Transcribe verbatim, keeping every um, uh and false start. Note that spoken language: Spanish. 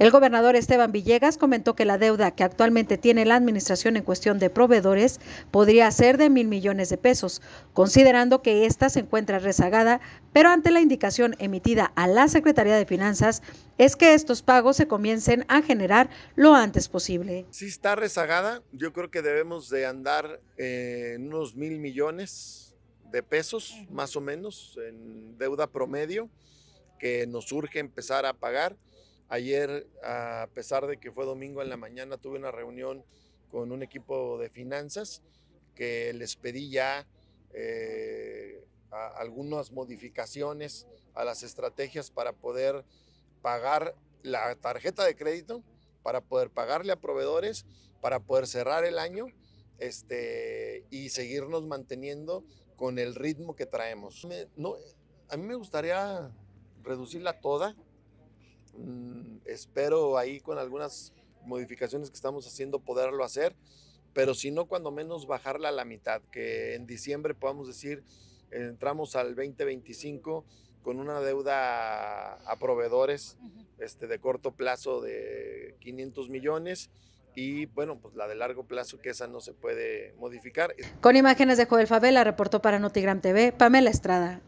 El gobernador Esteban Villegas comentó que la deuda que actualmente tiene la administración en cuestión de proveedores podría ser de mil millones de pesos, considerando que ésta se encuentra rezagada, pero ante la indicación emitida a la Secretaría de Finanzas es que estos pagos se comiencen a generar lo antes posible. Sí está rezagada, yo creo que debemos de andar en unos mil millones de pesos, más o menos, en deuda promedio, que nos urge empezar a pagar. Ayer, a pesar de que fue domingo en la mañana, tuve una reunión con un equipo de finanzas que les pedí ya eh, algunas modificaciones a las estrategias para poder pagar la tarjeta de crédito, para poder pagarle a proveedores, para poder cerrar el año este, y seguirnos manteniendo con el ritmo que traemos. Me, no, a mí me gustaría reducirla toda. Espero ahí con algunas modificaciones que estamos haciendo poderlo hacer, pero si no, cuando menos bajarla a la mitad, que en diciembre podamos decir entramos al veinte veinticinco con una deuda a proveedores este, de corto plazo de quinientos millones y bueno, pues la de largo plazo, que esa no se puede modificar. Con imágenes de Joel Favela, reportó para Notigram T V, Pamela Estrada.